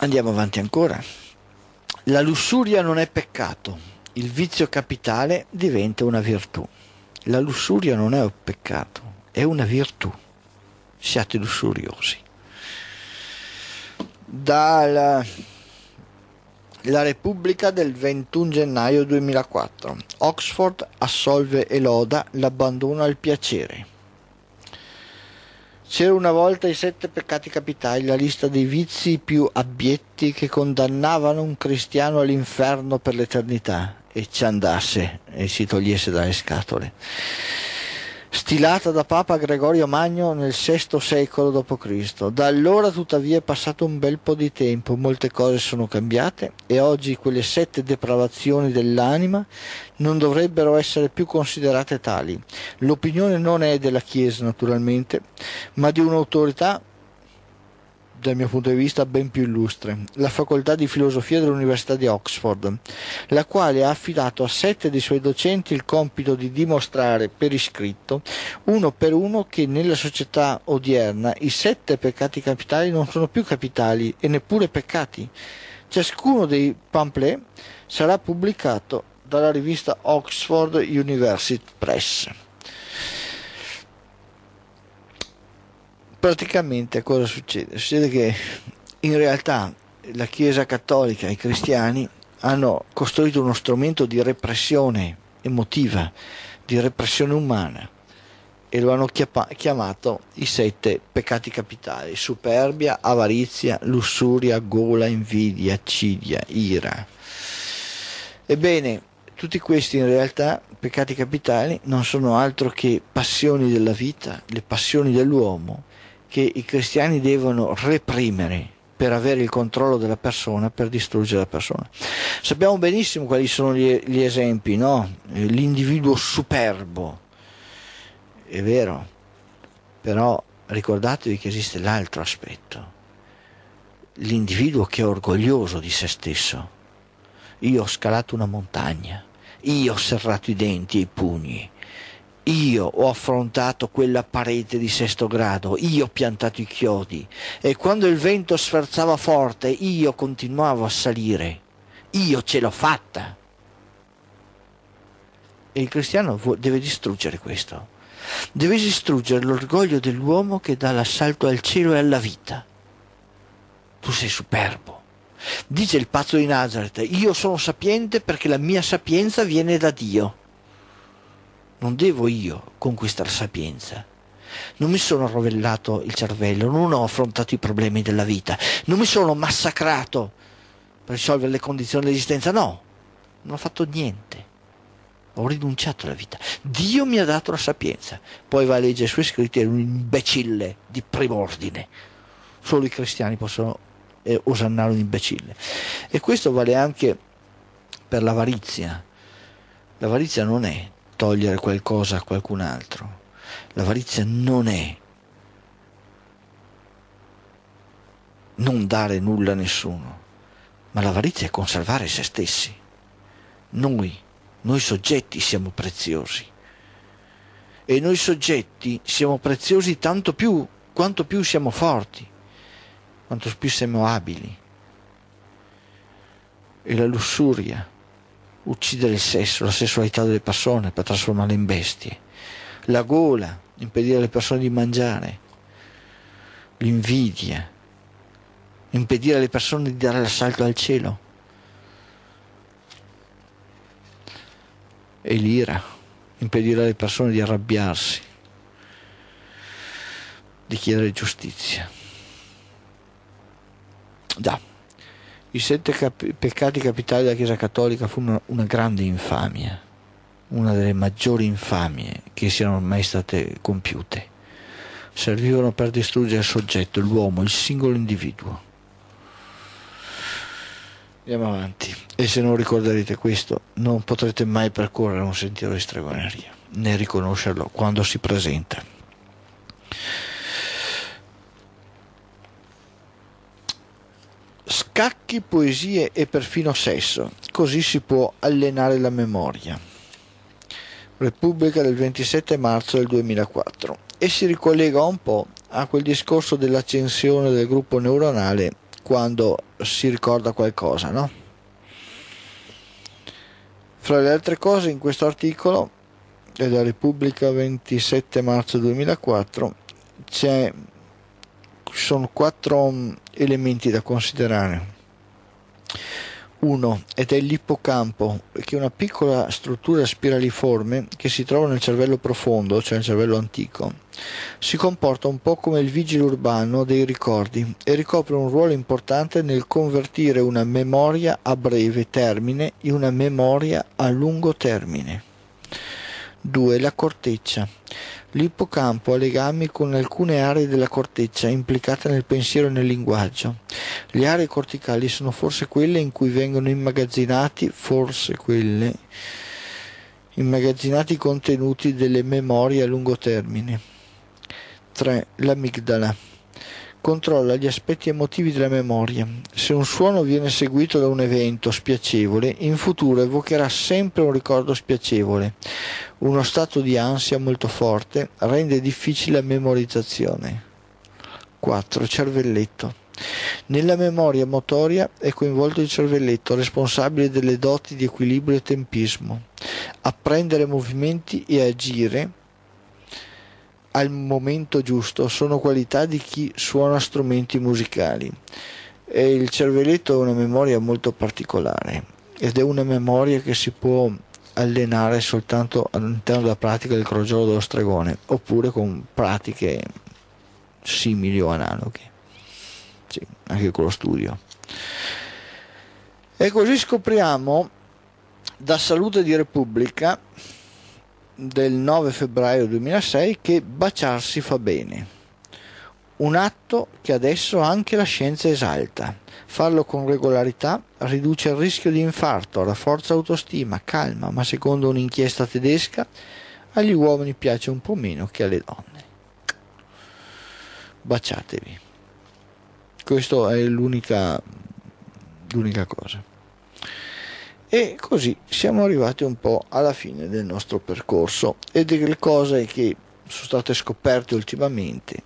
Andiamo avanti ancora. La lussuria non è peccato, il vizio capitale diventa una virtù. La lussuria non è un peccato, è una virtù. Siate lussuriosi. La Repubblica del 21 gennaio 2004. Oxford assolve e loda l'abbandono al piacere. C'era una volta i 7 peccati capitali, la lista dei vizi più abietti che condannavano un cristiano all'inferno per l'eternità, e ci andasse e si togliesse dalle scatole. Stilata da Papa Gregorio Magno nel VI secolo d.C. Da allora tuttavia è passato un bel po' di tempo, molte cose sono cambiate e oggi quelle 7 depravazioni dell'anima non dovrebbero essere più considerate tali. L'opinione non è della Chiesa naturalmente, ma di un'autorità dal mio punto di vista ben più illustre, la facoltà di filosofia dell'Università di Oxford, la quale ha affidato a 7 dei suoi docenti il compito di dimostrare per iscritto, uno per uno, che nella società odierna i 7 peccati capitali non sono più capitali e neppure peccati. Ciascuno dei pamphlet sarà pubblicato dalla rivista Oxford University Press. Praticamente cosa succede? Succede che in realtà la Chiesa Cattolica e i cristiani hanno costruito uno strumento di repressione emotiva, di repressione umana, e lo hanno chiamato i 7 peccati capitali: superbia, avarizia, lussuria, gola, invidia, accidia, ira. Ebbene, tutti questi in realtà peccati capitali non sono altro che passioni della vita, le passioni dell'uomo, che i cristiani devono reprimere per avere il controllo della persona, per distruggere la persona. Sappiamo benissimo quali sono gli esempi, no? L'individuo superbo, è vero, però ricordatevi che esiste l'altro aspetto, l'individuo che è orgoglioso di se stesso. Io ho scalato una montagna, io ho serrato i denti e i pugni, io ho affrontato quella parete di 6° grado, io ho piantato i chiodi, e quando il vento sferzava forte io continuavo a salire, io ce l'ho fatta. E il cristiano deve distruggere questo, deve distruggere l'orgoglio dell'uomo che dà l'assalto al cielo e alla vita. Tu sei superbo. Dice il pazzo di Nazareth: io sono sapiente perché la mia sapienza viene da Dio. Non devo io conquistare sapienza, non mi sono rovellato il cervello, non ho affrontato i problemi della vita, non mi sono massacrato per risolvere le condizioni dell'esistenza, no, non ho fatto niente, ho rinunciato alla vita. Dio mi ha dato la sapienza. Poi va a leggere i suoi scritti, è un imbecille di prim'ordine. Solo i cristiani possono osannare un imbecille. E questo vale anche per l'avarizia. L'avarizia non è togliere qualcosa a qualcun altro, l'avarizia non è non dare nulla a nessuno, ma l'avarizia è conservare se stessi. Noi soggetti siamo preziosi, e noi soggetti siamo preziosi tanto più quanto più siamo forti, quanto più siamo abili. E la lussuria, uccidere il sesso, la sessualità delle persone per trasformarle in bestie. La gola, impedire alle persone di mangiare. L'invidia, impedire alle persone di dare l'assalto al cielo. E l'ira, impedire alle persone di arrabbiarsi, di chiedere giustizia. Già, i 7 peccati capitali della Chiesa Cattolica furono una grande infamia, una delle maggiori infamie che siano mai state compiute. Servivano per distruggere il soggetto, l'uomo, il singolo individuo. Andiamo avanti. E se non ricorderete questo, non potrete mai percorrere un sentiero di stregoneria, né riconoscerlo quando si presenta. Scacchi, poesie e perfino sesso, così si può allenare la memoria. Repubblica del 27 marzo del 2004. E si ricollega un po' a quel discorso dell'accensione del gruppo neuronale quando si ricorda qualcosa, no? Fra le altre cose, in questo articolo della Repubblica 27 marzo 2004 ci sono 4 elementi da considerare. 1. Ed è l'ippocampo, che è una piccola struttura spiraliforme che si trova nel cervello profondo, cioè nel cervello antico. Si comporta un po' come il vigile urbano dei ricordi e ricopre un ruolo importante nel convertire una memoria a breve termine in una memoria a lungo termine. 2. La corteccia. L'ippocampo ha legami con alcune aree della corteccia implicate nel pensiero e nel linguaggio. Le aree corticali sono forse quelle in cui vengono immagazzinati i contenuti delle memorie a lungo termine. 3. L'amigdala. Controlla gli aspetti emotivi della memoria. Se un suono viene seguito da un evento spiacevole, in futuro evocherà sempre un ricordo spiacevole. Uno stato di ansia molto forte rende difficile la memorizzazione. 4. Cervelletto. Nella memoria motoria è coinvolto il cervelletto, responsabile delle doti di equilibrio e tempismo. Apprendere movimenti e agire al momento giusto sono qualità di chi suona strumenti musicali. E il cervelletto è una memoria molto particolare ed è una memoria che si può allenare soltanto all'interno della pratica del crogiolo dello stregone, oppure con pratiche simili o analoghe, sì, anche con lo studio. E così scopriamo da Salute di Repubblica del 9 febbraio 2006 che baciarsi fa bene, un atto che adesso anche la scienza esalta. Farlo con regolarità riduce il rischio di infarto, rafforza autostima, calma, ma secondo un'inchiesta tedesca agli uomini piace un po' meno che alle donne. Baciatevi, questa è l'unica cosa. E così siamo arrivati un po' alla fine del nostro percorso e delle cose che sono state scoperte ultimamente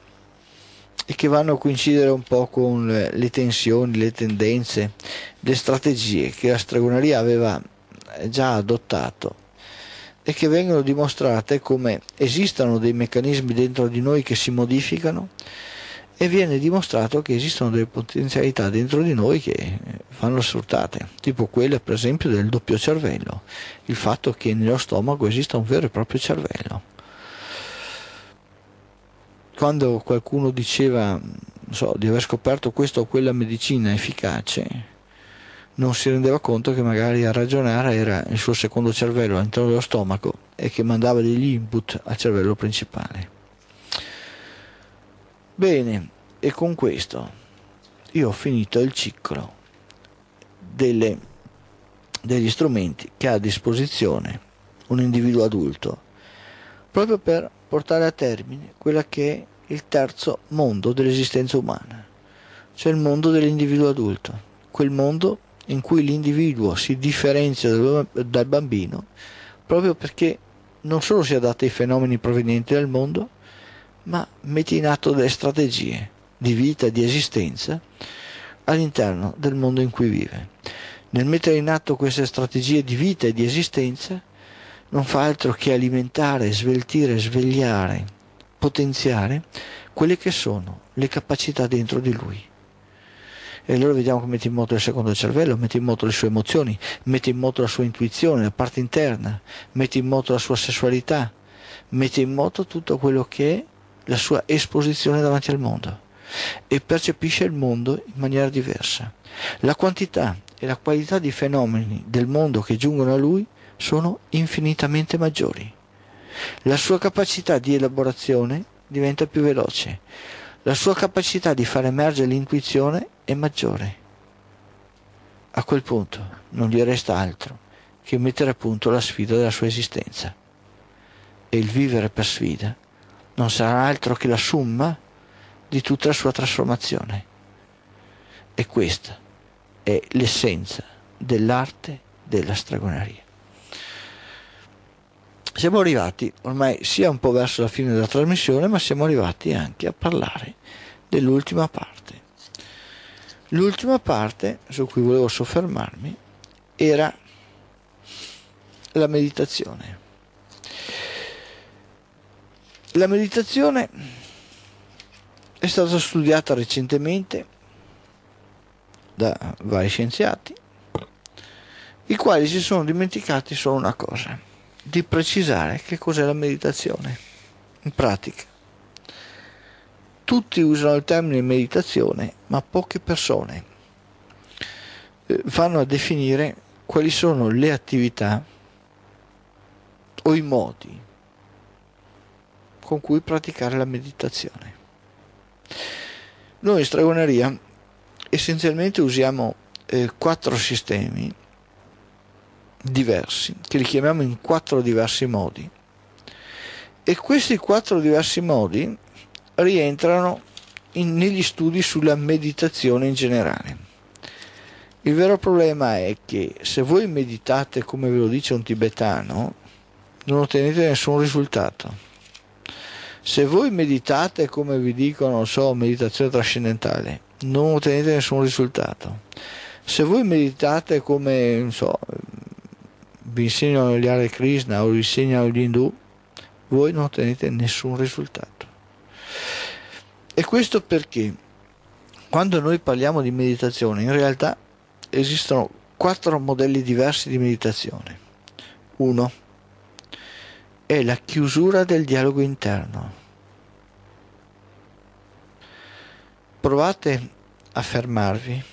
e che vanno a coincidere un po' con le tensioni, le tendenze, le strategie che la stregoneria aveva già adottato e che vengono dimostrate come esistano dei meccanismi dentro di noi che si modificano, e viene dimostrato che esistono delle potenzialità dentro di noi che vanno sfruttate, tipo quella per esempio del doppio cervello, il fatto che nello stomaco esista un vero e proprio cervello. Quando qualcuno diceva, non so, di aver scoperto questa o quella medicina efficace, non si rendeva conto che magari a ragionare era il suo secondo cervello all'interno dello stomaco e che mandava degli input al cervello principale. Bene, e con questo io ho finito il ciclo degli strumenti che ha a disposizione un individuo adulto, proprio per portare a termine quella che è il terzo mondo dell'esistenza umana, cioè il mondo dell'individuo adulto, quel mondo in cui l'individuo si differenzia dal bambino proprio perché non solo si adatta ai fenomeni provenienti dal mondo, ma mette in atto delle strategie di vita, di esistenza all'interno del mondo in cui vive. Nel mettere in atto queste strategie di vita e di esistenza non fa altro che alimentare, sveltire, svegliare, potenziare quelle che sono le capacità dentro di lui. E allora vediamo che mette in moto il secondo cervello, mette in moto le sue emozioni, mette in moto la sua intuizione, la parte interna, mette in moto la sua sessualità, mette in moto tutto quello che è la sua esposizione davanti al mondo, e percepisce il mondo in maniera diversa. La quantità e la qualità di fenomeni del mondo che giungono a lui sono infinitamente maggiori. La sua capacità di elaborazione diventa più veloce. La sua capacità di far emergere l'intuizione è maggiore. A quel punto non gli resta altro che mettere a punto la sfida della sua esistenza. E il vivere per sfida non sarà altro che la somma di tutta la sua trasformazione. E questa è l'essenza dell'arte della stregoneria. Siamo arrivati ormai sia un po' verso la fine della trasmissione, ma siamo arrivati anche a parlare dell'ultima parte. L'ultima parte su cui volevo soffermarmi era la meditazione. La meditazione è stata studiata recentemente da vari scienziati, i quali si sono dimenticati solo una cosa, di precisare che cos'è la meditazione in pratica. Tutti usano il termine meditazione, ma poche persone vanno a definire quali sono le attività o i modi con cui praticare la meditazione. Noi in stregoneria essenzialmente usiamo 4 sistemi diversi, che li chiamiamo in 4 diversi modi, e questi 4 diversi modi rientrano negli studi sulla meditazione in generale. Il vero problema è che se voi meditate come ve lo dice un tibetano, non ottenete nessun risultato. Se voi meditate come vi dicono, non so, meditazione trascendentale, non ottenete nessun risultato. Se voi meditate come, non so, vi insegnano gli Hare Krishna o vi insegnano gli Hindu, voi non ottenete nessun risultato. E questo perché quando noi parliamo di meditazione, in realtà esistono 4 modelli diversi di meditazione. Uno è la chiusura del dialogo interno. Provate a fermarvi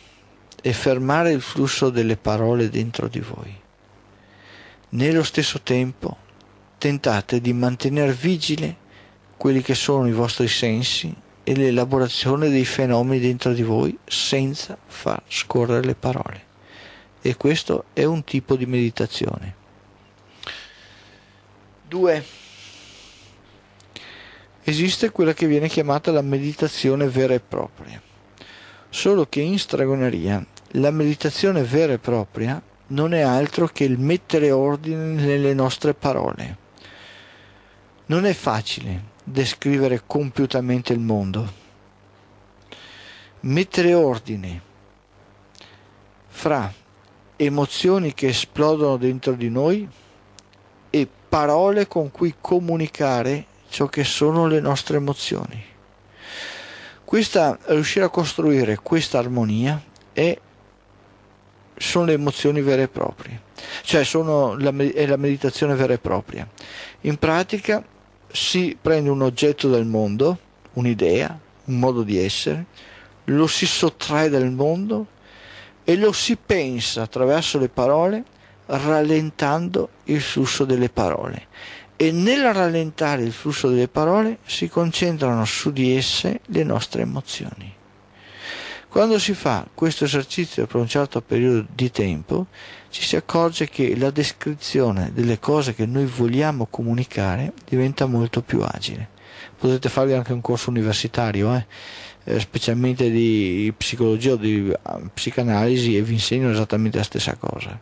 e fermare il flusso delle parole dentro di voi. Nello stesso tempo tentate di mantenere vigile quelli che sono i vostri sensi e l'elaborazione dei fenomeni dentro di voi senza far scorrere le parole. E questo è un tipo di meditazione. 2. Esiste quella che viene chiamata la meditazione vera e propria. Solo che in stregoneria la meditazione vera e propria non è altro che il mettere ordine nelle nostre parole. Non è facile descrivere compiutamente il mondo. Mettere ordine fra emozioni che esplodono dentro di noi e parole con cui comunicare ciò che sono le nostre emozioni. Riuscire a costruire questa armonia sono le emozioni vere e proprie, cioè è la meditazione vera e propria. In pratica si prende un oggetto del mondo, un'idea, un modo di essere, lo si sottrae dal mondo e lo si pensa attraverso le parole, rallentando il flusso delle parole. E nel rallentare il flusso delle parole si concentrano su di esse le nostre emozioni. Quando si fa questo esercizio per un certo periodo di tempo, ci si accorge che la descrizione delle cose che noi vogliamo comunicare diventa molto più agile. Potete farvi anche un corso universitario, specialmente di psicologia o di psicanalisi, e vi insegnano esattamente la stessa cosa.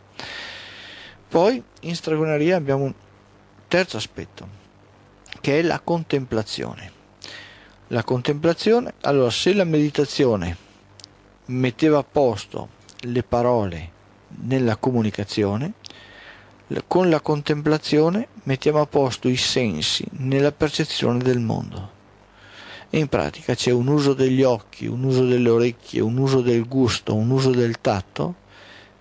Poi in stregoneria abbiamo un terzo aspetto, che è la contemplazione. La contemplazione, allora, se la meditazione metteva a posto le parole nella comunicazione, con la contemplazione mettiamo a posto i sensi nella percezione del mondo. E in pratica c'è un uso degli occhi, un uso delle orecchie, un uso del gusto, un uso del tatto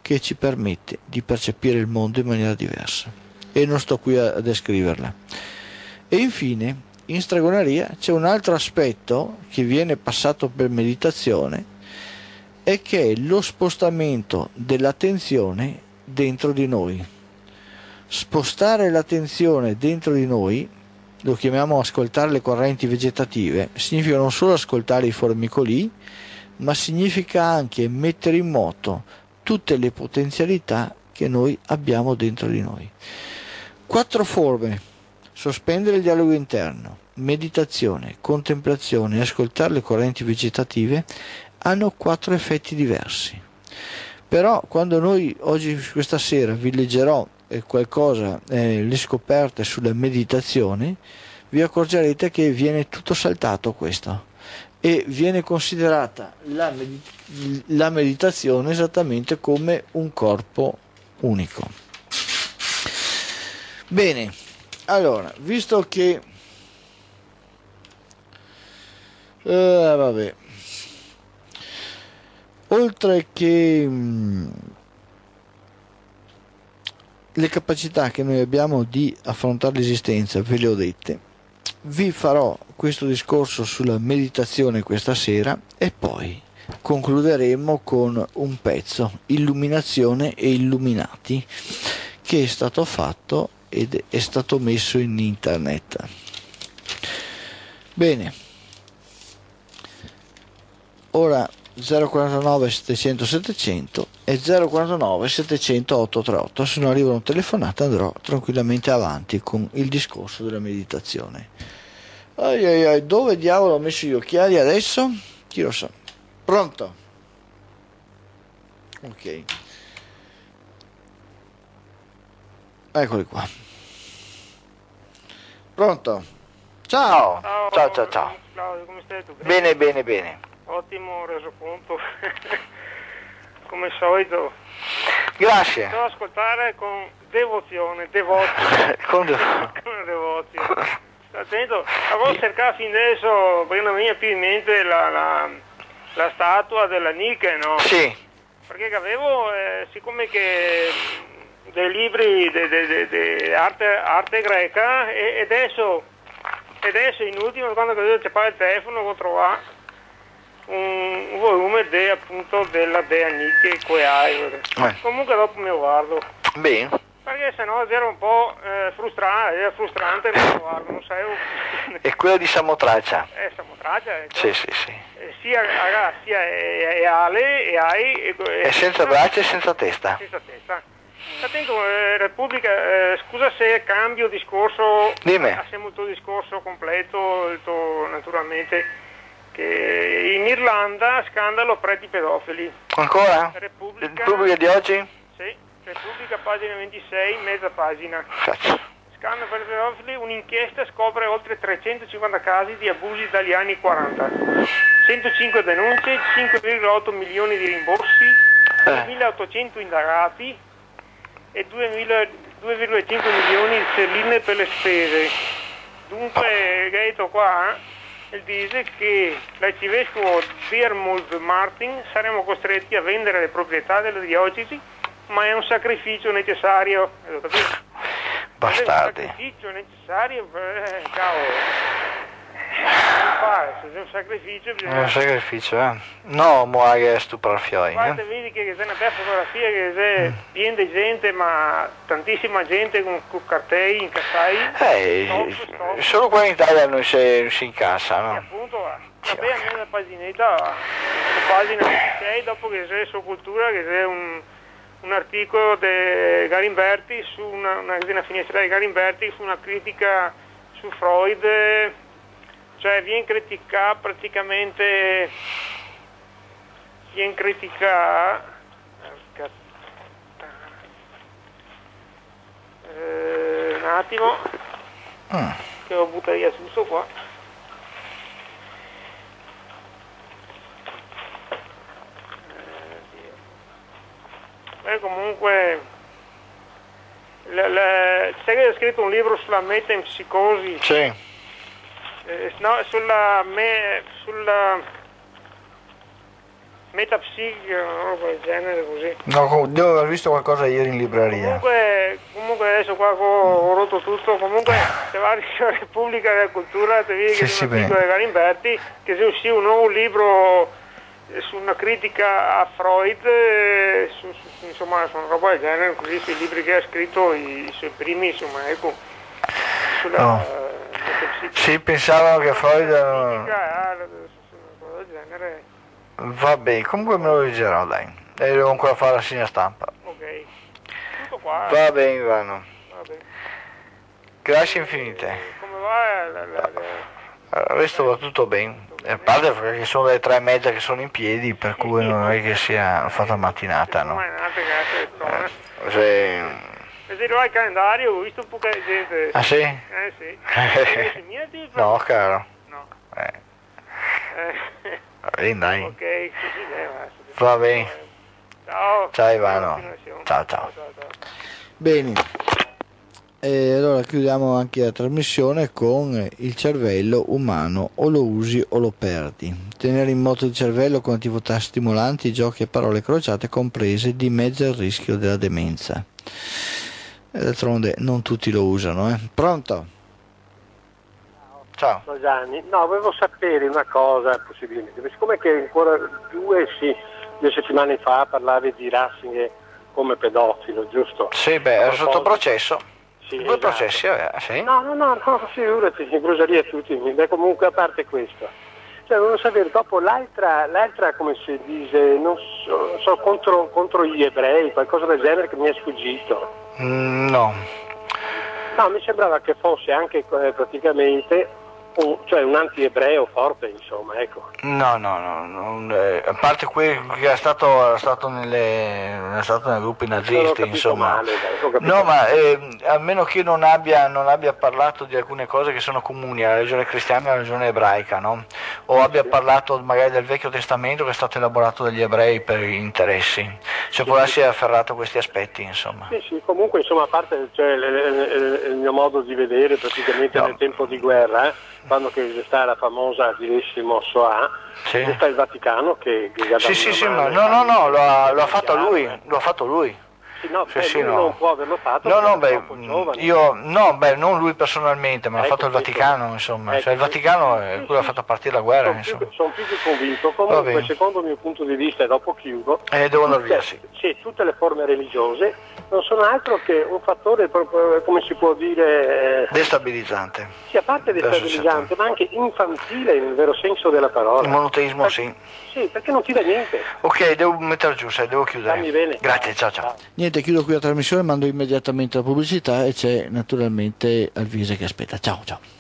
che ci permette di percepire il mondo in maniera diversa. E non sto qui a descriverla. E infine, in stregoneria c'è un altro aspetto che viene passato per meditazione, è che è lo spostamento dell'attenzione dentro di noi. Spostare l'attenzione dentro di noi, lo chiamiamo ascoltare le correnti vegetative, significa non solo ascoltare i formicoli, ma significa anche mettere in moto tutte le potenzialità che noi abbiamo dentro di noi. 4 forme: sospendere il dialogo interno, meditazione, contemplazione e ascoltare le correnti vegetative. Hanno 4 effetti diversi, però quando noi oggi, questa sera, vi leggerò qualcosa, le scoperte sulla meditazione, vi accorgerete che viene tutto saltato questo, e viene considerata la meditazione esattamente come un corpo unico. Bene, allora, visto che oltre che le capacità che noi abbiamo di affrontare l'esistenza, ve le ho dette, vi farò questo discorso sulla meditazione questa sera e poi concluderemo con un pezzo, Illuminazione e Illuminati, che è stato fatto ed è stato messo in internet. Bene, ora 049 700 700 e 049 700 838, se non arrivano telefonate andrò tranquillamente avanti con il discorso della meditazione. Ai ai ai, dove diavolo ho messo gli occhiali adesso? Chi lo sa. Pronto? Ok, eccoli qua. Pronto? Ciao! Ciao ciao ciao. Claudio, come stai tu? Bene bene bene. Ottimo resoconto, come solito. Grazie. Devo ascoltare con devozione, con devozione. Sta attento, avevo cercato fin adesso, perché non mi viene più in mente la statua della Nike, no? Sì. Perché avevo, siccome che dei libri di arte greca, e adesso in ultimo, quando ho cercato il telefono, ho trovato un volume appunto della Dea Nike Queai. Comunque dopo mi guardo. Bene. Perché sennò ero un po' frustrante non guardo, non sapevo. È quello di Samotracia. Samotracia. Sì, sì, sì. Sia è Ale e hai. È senza braccia e senza testa. Senza testa. Attento, Repubblica, scusa se cambio discorso. Dimmi. Facciamo il tuo discorso completo, il tuo, naturalmente. In Irlanda scandalo preti pedofili. Ancora? Repubblica di oggi? Sì, Repubblica pagina 26, mezza pagina. Cazzo. Scandalo preti pedofili, un'inchiesta scopre oltre 350 casi di abusi italiani 40. 105 denunce, 5,8 milioni di rimborsi, 2.800 indagati e 2,5 milioni di sterline per le spese. Dunque, detto qua... dice che l'arcivescovo Diermold Martin saremo costretti a vendere le proprietà della diocesi, ma è un sacrificio necessario. Bastardi. È un sacrificio necessario? Cavolo. Se c'è un sacrificio bisogna... un sacrificio, eh? No, muore a stuprafiori. Guarda, vedi che c'è una bella fotografia che c'è piena di gente, ma tantissima gente con cartei, incassai. Stop. Solo qua in Italia non si incassa, no? E appunto, vabbè, una paginetta, pagina 26, dopo che c'è su Cultura, che c'è un articolo di Garinberti, su una finestra di Garinberti, su una critica su Freud... cioè viene criticata, un attimo, che ho buttato via tutto qua. Beh, comunque... sai che ho scritto un libro sulla metempsicosi? Sì. No, sulla metapsiche, o quel genere così. No, devo aver visto qualcosa ieri in libreria. Comunque adesso qua ho rotto tutto. Comunque se va alla Repubblica della Cultura, te vedi che c'è un articolo di Garinberti, che se uscì un nuovo libro su una critica a Freud, insomma sono roba del genere, così sui libri che ha scritto, i suoi primi, insomma, ecco. Sulla, no. Sì, pensavano che Freud... Vabbè, comunque me lo leggerò, dai. E devo ancora fare la segna stampa. Ok. Tutto qua. Va bene, Ivano. Grazie infinite. Come va? Il resto va tutto bene. A parte perché sono le 3:30 che sono in piedi, per cui non è che sia fatta mattinata, no? Sì... vedrò il calendario, ho visto poca gente. Ah sì? Eh sì. No, caro. No. Dai. Ok, sì, dai, va bene. Ciao. Ciao Ivano. Ciao, ciao. Bene. E allora chiudiamo anche la trasmissione con il cervello umano, o lo usi o lo perdi. Tenere in moto il cervello con attività stimolanti, giochi e parole crociate comprese dimezza il rischio della demenza. D'altronde non tutti lo usano, eh. Pronto? Ciao. Ciao Gianni, no, volevo sapere una cosa possibilmente, siccome che ancora due settimane fa parlavi di Ratzinger come pedofilo, giusto? Sì, beh, era sotto processo. Sì, due esatto. Processi, sì. No, figurati, bruseria tutti, beh, comunque a parte questo. Cioè, volevo sapere, dopo l'altra come si dice, non so contro gli ebrei, qualcosa del genere che mi è sfuggito. No. No, mi sembrava che fosse anche praticamente un anti-ebreo forte, insomma, ecco. No, a parte quello che è stato nei gruppi nazisti, insomma. Male, dai, no, ma a meno che non abbia parlato di alcune cose che sono comuni alla religione cristiana e alla religione ebraica, no? O abbia parlato magari del Vecchio Testamento che è stato elaborato dagli ebrei per interessi. Cioè, sì, può darsi afferrato a questi aspetti, insomma. Sì, comunque, insomma, a parte il mio modo di vedere praticamente nel tempo di guerra, quando che sta la famosa dirissimo Shoah, sì. Sta il Vaticano che sì, ma no, lo ha fatto lui. Sì, no, non può averlo fatto. Non lui personalmente, ma l'ha fatto il Vaticano, insomma. Ecco, cioè, il Vaticano è quello che ha fatto partire la guerra, insomma. Sono più che convinto. Comunque, secondo il mio punto di vista, e dopo chiudo, devo andare via, sì. Sì, tutte le forme religiose non sono altro che un fattore proprio, come si può dire, destabilizzante. Sì, a parte destabilizzante, ma anche infantile nel vero senso della parola. Il monoteismo, sì. Sì, perché non ti dà niente. Ok, devo mettere giù, devo chiudere. Dammi bene. Grazie, ciao. Niente, chiudo qui la trasmissione, mando immediatamente la pubblicità e c'è naturalmente Alvise che aspetta. Ciao.